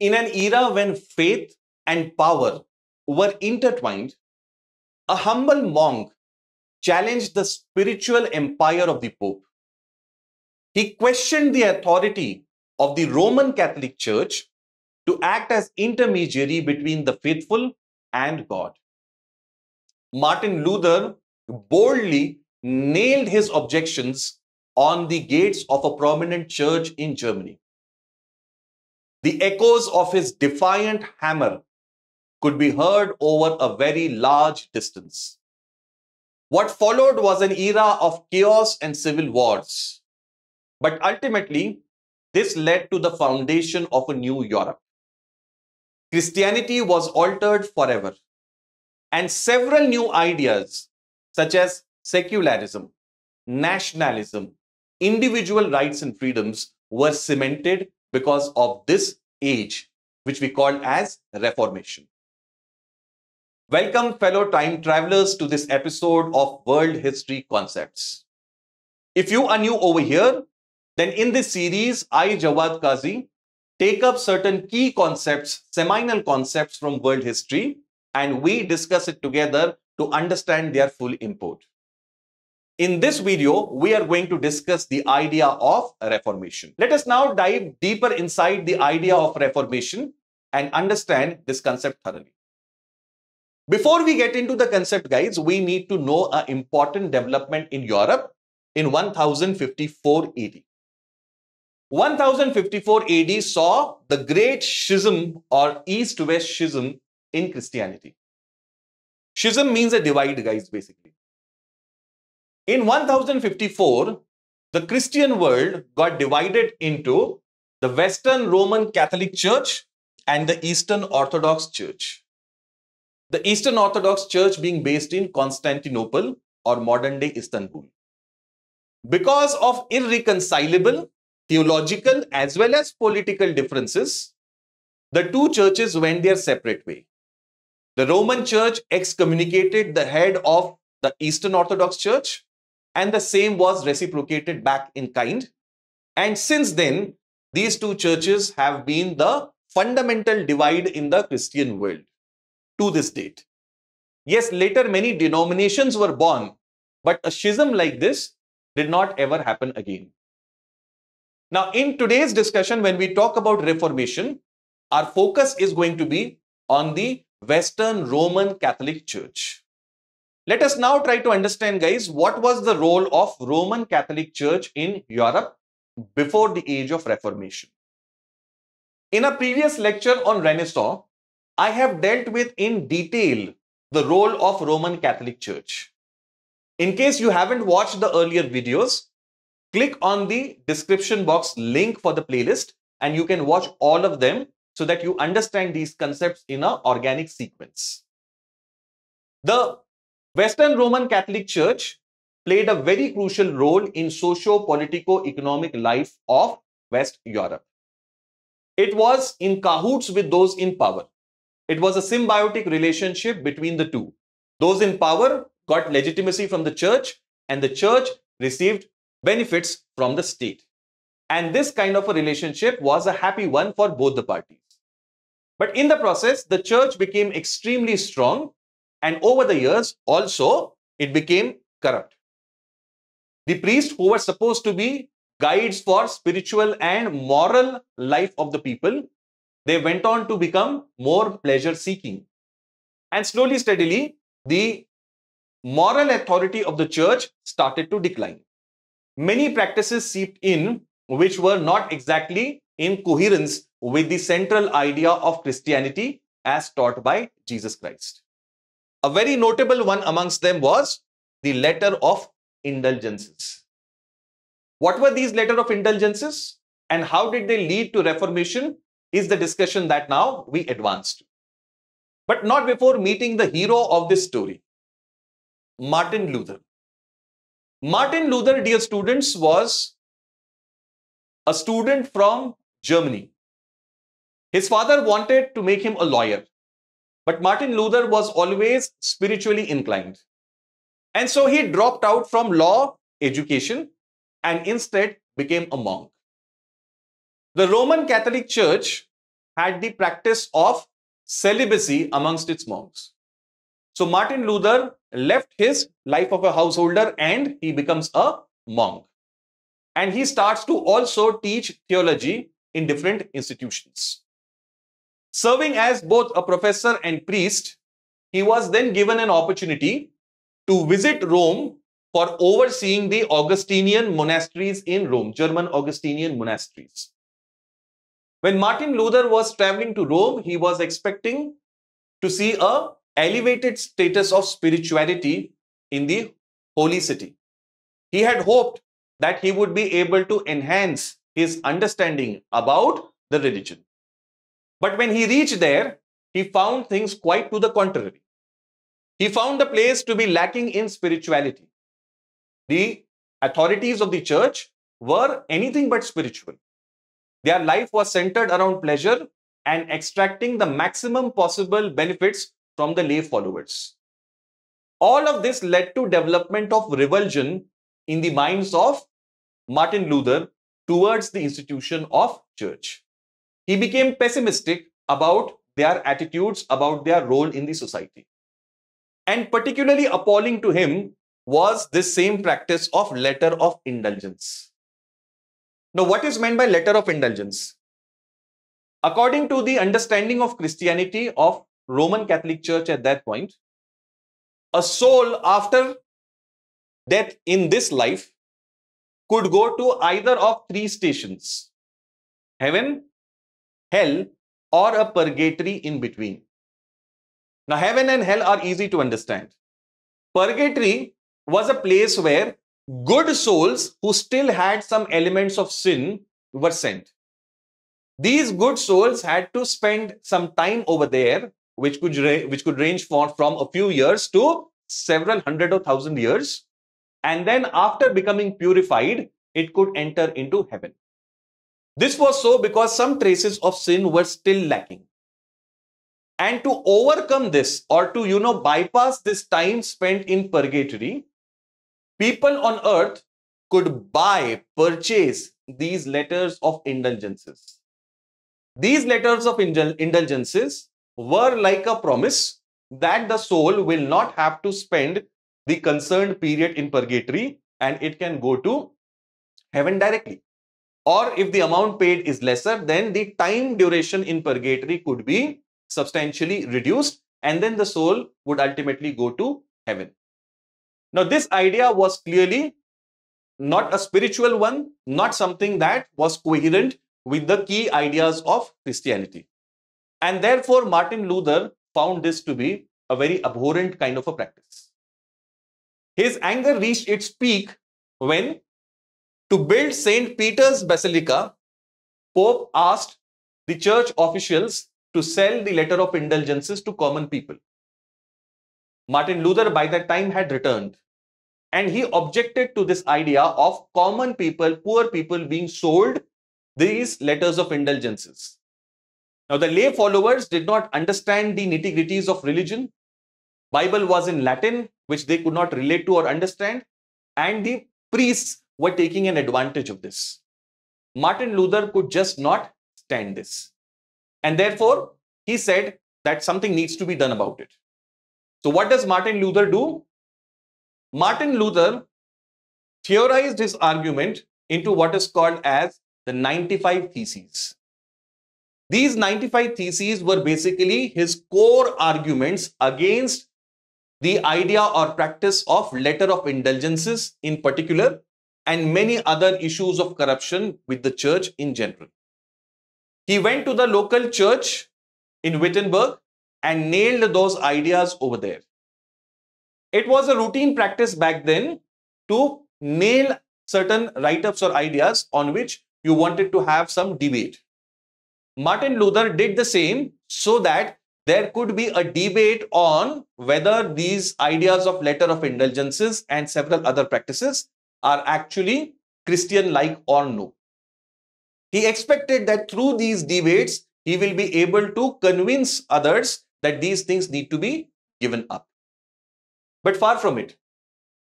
In an era when faith and power were intertwined, a humble monk challenged the spiritual empire of the Pope. He questioned the authority of the Roman Catholic Church to act as intermediary between the faithful and God. Martin Luther boldly nailed his objections on the gates of a prominent church in Germany. The echoes of his defiant hammer could be heard over a very large distance. What followed was an era of chaos and civil wars, but ultimately, this led to the foundation of a new Europe. Christianity was altered forever, and several new ideas such as secularism, nationalism, individual rights and freedoms were cemented because of this age, which we call as Reformation. Welcome, fellow time travelers, to this episode of World History Concepts. If you are new over here, then in this series, I, Jawad Kazi, take up certain key concepts, seminal concepts from world history, and we discuss it together to understand their full import. In this video, we are going to discuss the idea of Reformation. Let us now dive deeper inside the idea of Reformation and understand this concept thoroughly. Before we get into the concept, guys, we need to know an important development in Europe in 1054 AD. 1054 AD saw the Great Schism or East-West Schism in Christianity. Schism means a divide, guys, basically. In 1054, the Christian world got divided into the Western Roman Catholic Church and the Eastern Orthodox Church. The Eastern Orthodox Church being based in Constantinople or modern-day Istanbul. Because of irreconcilable theological as well as political differences, the two churches went their separate way. The Roman Church excommunicated the head of the Eastern Orthodox Church, and the same was reciprocated back in kind. And since then, these two churches have been the fundamental divide in the Christian world to this date. Yes, later many denominations were born, but a schism like this did not ever happen again. Now, in today's discussion, when we talk about Reformation, our focus is going to be on the Western Roman Catholic Church. Let us now try to understand, guys, what was the role of Roman Catholic Church in Europe before the age of Reformation. In a previous lecture on Renaissance, I have dealt with in detail the role of Roman Catholic Church. In case you haven't watched the earlier videos, click on the description box link for the playlist and you can watch all of them so that you understand these concepts in an organic sequence. The Western Roman Catholic Church played a very crucial role in socio-politico-economic life of West Europe. It was in cahoots with those in power. It was a symbiotic relationship between the two. Those in power got legitimacy from the church and the church received benefits from the state. And this kind of a relationship was a happy one for both the parties. But in the process, the church became extremely strong. And over the years, also, it became corrupt. The priests who were supposed to be guides for spiritual and moral life of the people, they went on to become more pleasure-seeking. And slowly, steadily, the moral authority of the church started to decline. Many practices seeped in, which were not exactly in coherence with the central idea of Christianity as taught by Jesus Christ. A very notable one amongst them was the letter of indulgences. What were these letters of indulgences and how did they lead to Reformation is the discussion that now we advanced. But not before meeting the hero of this story, Martin Luther. Martin Luther, dear students, was a student from Germany. His father wanted to make him a lawyer. But Martin Luther was always spiritually inclined. And so he dropped out from law education and instead became a monk. The Roman Catholic Church had the practice of celibacy amongst its monks. So Martin Luther left his life of a householder and he becomes a monk. And he starts to also teach theology in different institutions. Serving as both a professor and priest, he was then given an opportunity to visit Rome for overseeing the Augustinian monasteries in Rome, German Augustinian monasteries. When Martin Luther was traveling to Rome, he was expecting to see an elevated status of spirituality in the holy city. He had hoped that he would be able to enhance his understanding about the religion. But when he reached there, he found things quite to the contrary. He found the place to be lacking in spirituality. The authorities of the church were anything but spiritual. Their life was centered around pleasure and extracting the maximum possible benefits from the lay followers. All of this led to development of revulsion in the minds of Martin Luther towards the institution of church. He became pessimistic about their attitudes, about their role in the society. And particularly appalling to him was this same practice of letter of indulgence. Now, what is meant by letter of indulgence? According to the understanding of Christianity of Roman Catholic Church at that point, a soul after death in this life could go to either of three stations: heaven, hell, or a purgatory in between. Now, heaven and hell are easy to understand. Purgatory was a place where good souls who still had some elements of sin were sent. These good souls had to spend some time over there, which could range from a few years to several hundred or thousand years. And then after becoming purified, it could enter into heaven. This was so because some traces of sin were still lacking. And to overcome this, or to, bypass this time spent in purgatory, people on earth could purchase these letters of indulgences. These letters of indulgences were like a promise that the soul will not have to spend the concerned period in purgatory and it can go to heaven directly. Or if the amount paid is lesser, then the time duration in purgatory could be substantially reduced and then the soul would ultimately go to heaven. Now, this idea was clearly not a spiritual one, not something that was coherent with the key ideas of Christianity. And therefore, Martin Luther found this to be a very abhorrent kind of a practice. His anger reached its peak when, to build St. Peter's Basilica, Pope asked the church officials to sell the letter of indulgences to common people. Martin Luther by that time had returned and he objected to this idea of common people, poor people being sold these letters of indulgences. Now, the lay followers did not understand the nitty-gritties of religion. Bible was in Latin, which they could not relate to or understand, and the priests were taking an advantage of this. Martin Luther could just not stand this. And therefore, he said that something needs to be done about it. So what does Martin Luther do? Martin Luther theorized his argument into what is called as the 95 Theses. These 95 Theses were basically his core arguments against the idea or practice of letter of indulgences in particular, and many other issues of corruption with the church in general. He went to the local church in Wittenberg and nailed those ideas over there. It was a routine practice back then to nail certain write-ups or ideas on which you wanted to have some debate. Martin Luther did the same so that there could be a debate on whether these ideas of letter of indulgences and several other practices are actually Christian-like or no. He expected that through these debates, he will be able to convince others that these things need to be given up. But far from it.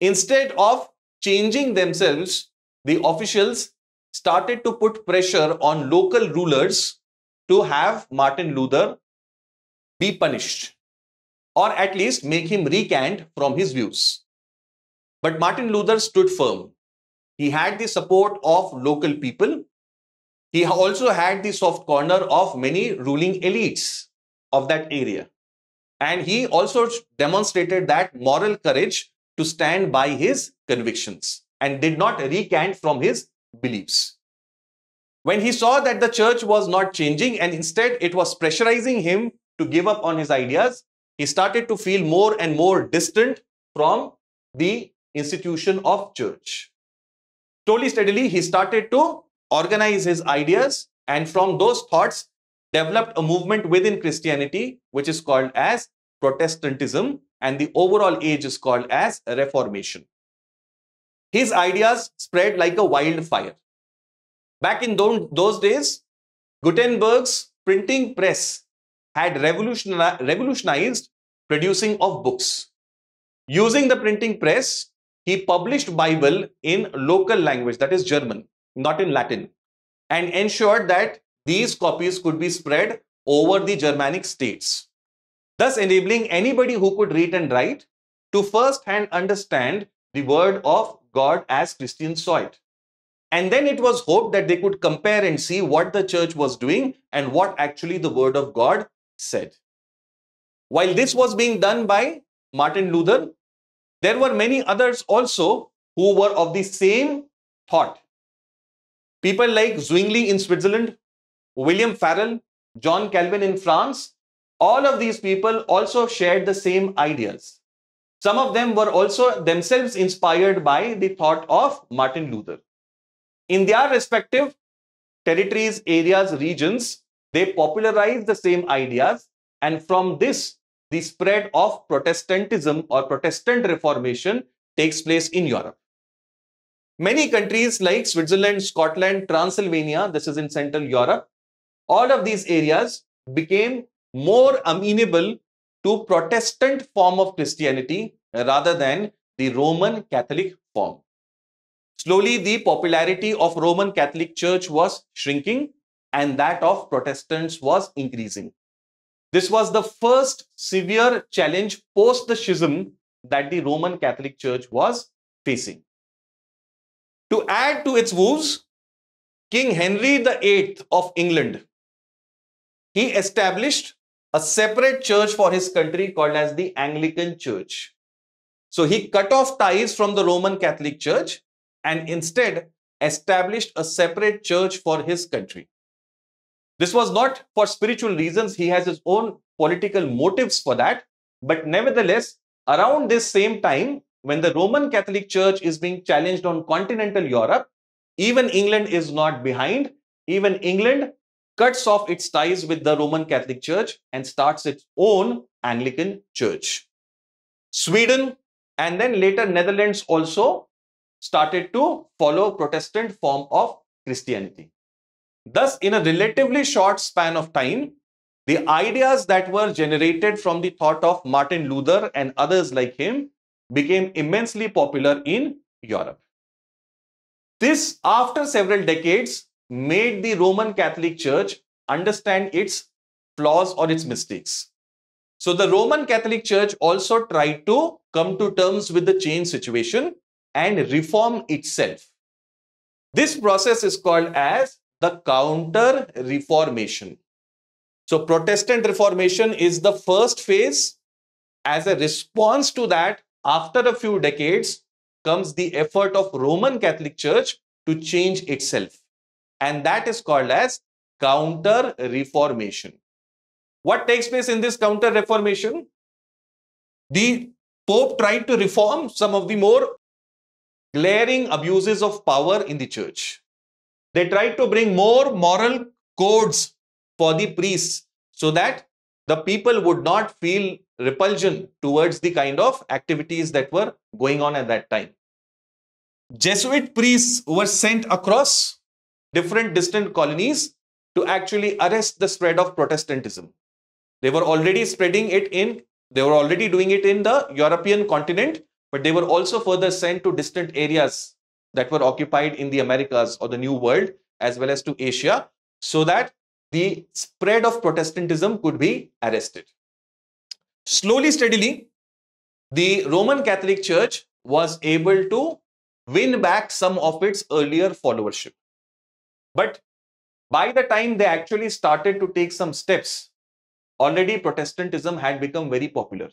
Instead of changing themselves, the officials started to put pressure on local rulers to have Martin Luther be punished, or at least make him recant from his views. But Martin Luther stood firm. He had the support of local people. He also had the soft corner of many ruling elites of that area. And he also demonstrated that moral courage to stand by his convictions and did not recant from his beliefs. When he saw that the church was not changing and instead it was pressurizing him to give up on his ideas, he started to feel more and more distant from the institution of church. Slowly, steadily, he started to organize his ideas, and from those thoughts developed a movement within Christianity which is called as Protestantism, and the overall age is called as Reformation. His ideas spread like a wildfire. Back in those days, Gutenberg's printing press had revolutionized producing of books. Using the printing press, he published Bible in local language, that is German, not in Latin, and ensured that these copies could be spread over the Germanic states, thus enabling anybody who could read and write to first-hand understand the word of God as Christian saw it. And then it was hoped that they could compare and see what the church was doing and what actually the word of God said. While this was being done by Martin Luther, there were many others also who were of the same thought. People like Zwingli in Switzerland, William Farel, John Calvin in France, all of these people also shared the same ideas. Some of them were also themselves inspired by the thought of Martin Luther. In their respective territories, areas, regions, they popularized the same ideas, and from this, the spread of Protestantism or Protestant Reformation takes place in Europe. Many countries like Switzerland, Scotland, Transylvania, this is in Central Europe, all of these areas became more amenable to Protestant form of Christianity rather than the Roman Catholic form. Slowly, the popularity of Roman Catholic Church was shrinking and that of Protestants was increasing. This was the first severe challenge post the schism that the Roman Catholic Church was facing. To add to its woes, King Henry VIII of England, he established a separate church for his country called as the Anglican Church. So he cut off ties from the Roman Catholic Church and instead established a separate church for his country. This was not for spiritual reasons. He has his own political motives for that. But nevertheless, around this same time, when the Roman Catholic Church is being challenged on continental Europe, even England is not behind. Even England cuts off its ties with the Roman Catholic Church and starts its own Anglican Church. Sweden and then later Netherlands also started to follow Protestant form of Christianity. Thus, in a relatively short span of time, the ideas that were generated from the thought of Martin Luther and others like him became immensely popular in Europe. This, after several decades, made the Roman Catholic Church understand its flaws or its mistakes. So the Roman Catholic Church also tried to come to terms with the changed situation and reform itself. This process is called as the Counter-Reformation. So Protestant Reformation is the first phase. As a response to that, after a few decades, comes the effort of Roman Catholic Church to change itself. And that is called as Counter-Reformation. What takes place in this Counter-Reformation? The Pope tried to reform some of the more glaring abuses of power in the church. They tried to bring more moral codes for the priests so that the people would not feel repulsion towards the kind of activities that were going on at that time. Jesuit priests were sent across different distant colonies to actually arrest the spread of Protestantism. They were already doing it in the European continent, but they were also further sent to distant areas that were occupied in the Americas or the New World, as well as to Asia, so that the spread of Protestantism could be arrested. Slowly, steadily, the Roman Catholic Church was able to win back some of its earlier followership. But by the time they actually started to take some steps, already Protestantism had become very popular.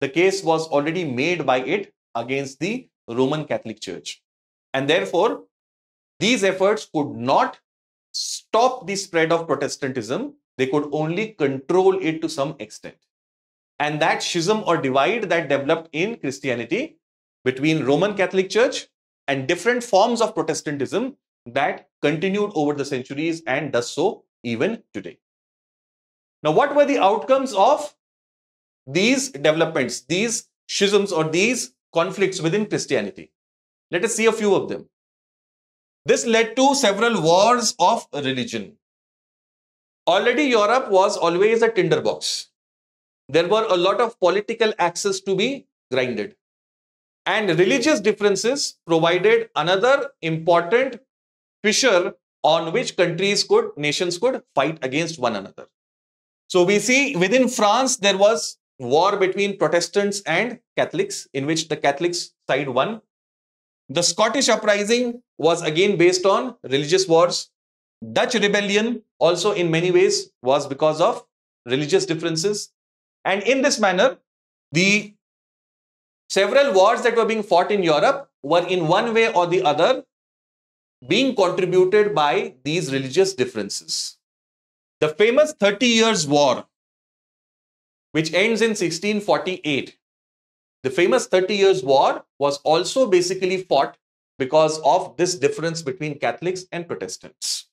The case was already made by it against the Roman Catholic Church. And therefore, these efforts could not stop the spread of Protestantism. They could only control it to some extent. And that schism or divide that developed in Christianity between Roman Catholic Church and different forms of Protestantism that continued over the centuries and does so even today. Now, what were the outcomes of these developments, these schisms or these conflicts within Christianity? Let us see a few of them. This led to several wars of religion. Already Europe was always a tinderbox. There were a lot of political axes to be grinded. And religious differences provided another important fissure on which nations could fight against one another. So we see within France, there was war between Protestants and Catholics, in which the Catholics side won. The Scottish uprising was again based on religious wars. Dutch rebellion also in many ways was because of religious differences. And in this manner, the several wars that were being fought in Europe were in one way or the other being contributed by these religious differences. The famous 30 Years' War, which ends in 1648. The famous 30 Years' War was also basically fought because of this difference between Catholics and Protestants.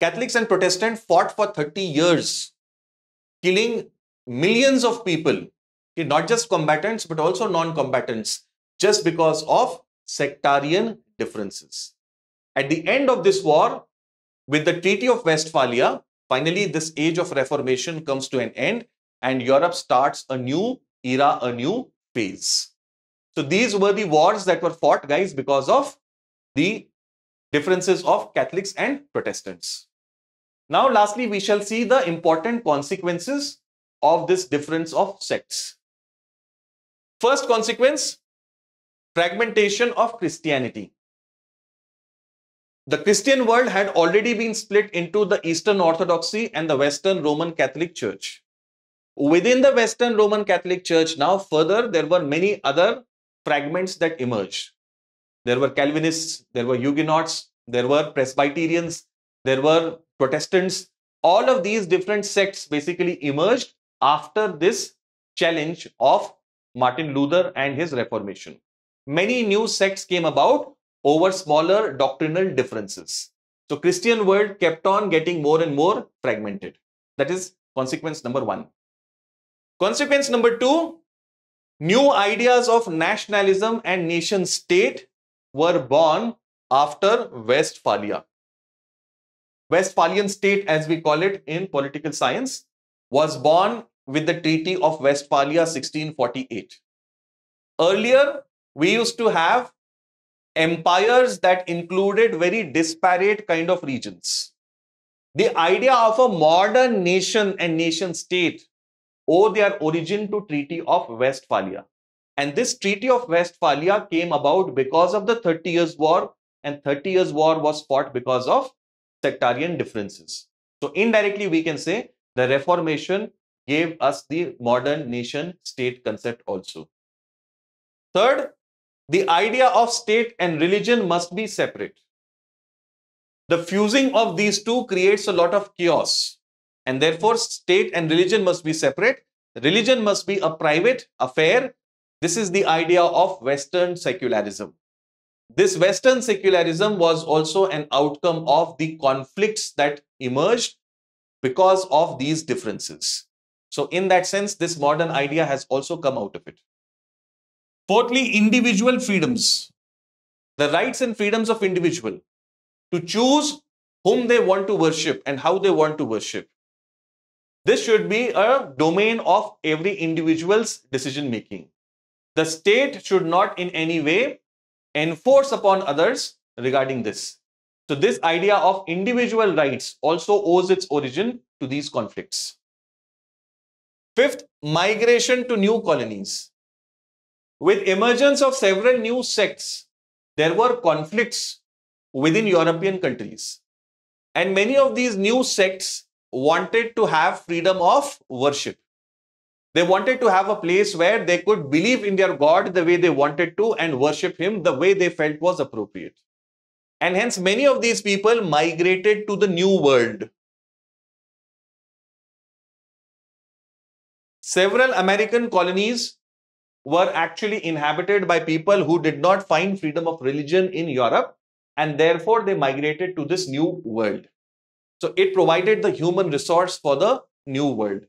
Catholics and Protestants fought for 30 years, killing millions of people, not just combatants, but also non-combatants, just because of sectarian differences. At the end of this war, with the Treaty of Westphalia, finally this age of Reformation comes to an end and Europe starts a new era, a new phase. So these were the wars that were fought, guys, because of the differences of Catholics and Protestants. Now, lastly, we shall see the important consequences of this difference of sects. First consequence, fragmentation of Christianity. The Christian world had already been split into the Eastern Orthodoxy and the Western Roman Catholic Church. Within the Western Roman Catholic Church now further, there were many other fragments that emerged. There were Calvinists, there were Huguenots, there were Presbyterians, there were Protestants. All of these different sects basically emerged after this challenge of Martin Luther and his Reformation. Many new sects came about over smaller doctrinal differences. So the Christian world kept on getting more and more fragmented. That is consequence number one. Consequence number two, new ideas of nationalism and nation state were born after Westphalia. Westphalian state, as we call it in political science, was born with the Treaty of Westphalia 1648. Earlier, we used to have empires that included very disparate kind of regions. The idea of a modern nation and nation state owe their origin to Treaty of Westphalia. And this Treaty of Westphalia came about because of the 30 Years' War, and 30 Years' War was fought because of sectarian differences. So indirectly, we can say the Reformation gave us the modern nation-state concept also. Third, the idea of state and religion must be separate. The fusing of these two creates a lot of chaos. And therefore, state and religion must be separate. Religion must be a private affair. This is the idea of Western secularism. This Western secularism was also an outcome of the conflicts that emerged because of these differences. So in that sense, this modern idea has also come out of it. Fourthly, individual freedoms. The rights and freedoms of individual to choose whom they want to worship and how they want to worship. This should be a domain of every individual's decision making. The state should not in any way enforce upon others regarding this. So this idea of individual rights also owes its origin to these conflicts. Fifth, migration to new colonies. With emergence of several new sects, there were conflicts within European countries. And many of these new sects wanted to have freedom of worship. They wanted to have a place where they could believe in their God the way they wanted to and worship him the way they felt was appropriate. And hence many of these people migrated to the New World. Several American colonies were actually inhabited by people who did not find freedom of religion in Europe, and therefore they migrated to this New World. So it provided the human resource for the New World.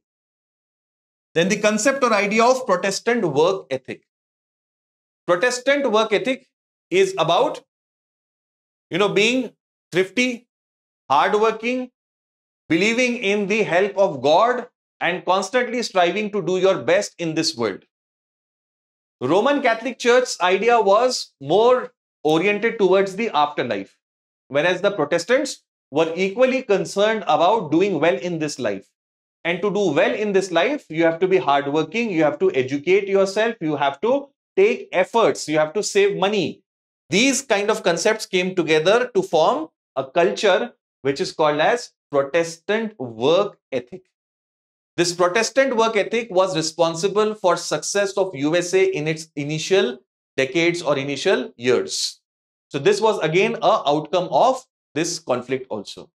Then the concept or idea of Protestant work ethic. Protestant work ethic is about, you know, being thrifty, hardworking, believing in the help of God, and constantly striving to do your best in this world. Roman Catholic Church's idea was more oriented towards the afterlife, whereas the Protestants were equally concerned about doing well in this life. And to do well in this life, you have to be hardworking, you have to educate yourself, you have to take efforts, you have to save money. These kind of concepts came together to form a culture which is called as Protestant work ethic. This Protestant work ethic was responsible for success of USA in its initial decades or initial years. So this was again an outcome of this conflict also.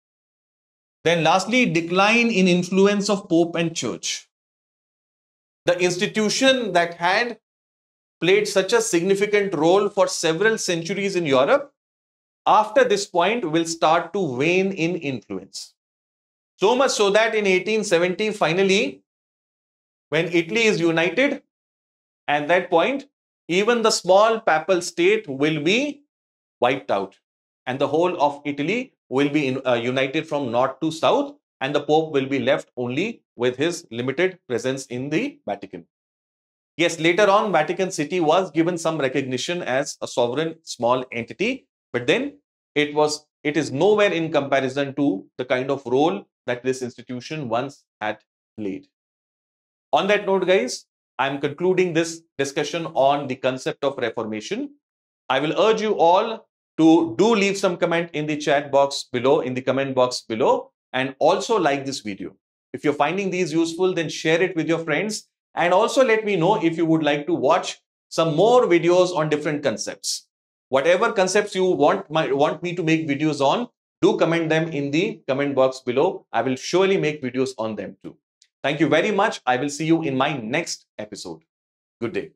Then lastly, decline in influence of Pope and Church. The institution that had played such a significant role for several centuries in Europe, after this point will start to wane in influence. So much so that in 1870, finally, when Italy is united, at that point, even the small papal state will be wiped out. And the whole of Italy will be united from north to south, and the Pope will be left only with his limited presence in the Vatican. Yes, later on, Vatican City was given some recognition as a sovereign small entity, but then it is nowhere in comparison to the kind of role that this institution once had played. On that note, guys, I am concluding this discussion on the concept of Reformation. I will urge you all to do leave some comment in the chat box below, in the comment box below, and also like this video. If you're finding these useful, then share it with your friends. And also let me know if you would like to watch some more videos on different concepts. Whatever concepts you want me to make videos on, do comment them in the comment box below. I will surely make videos on them too. Thank you very much. I will see you in my next episode. Good day.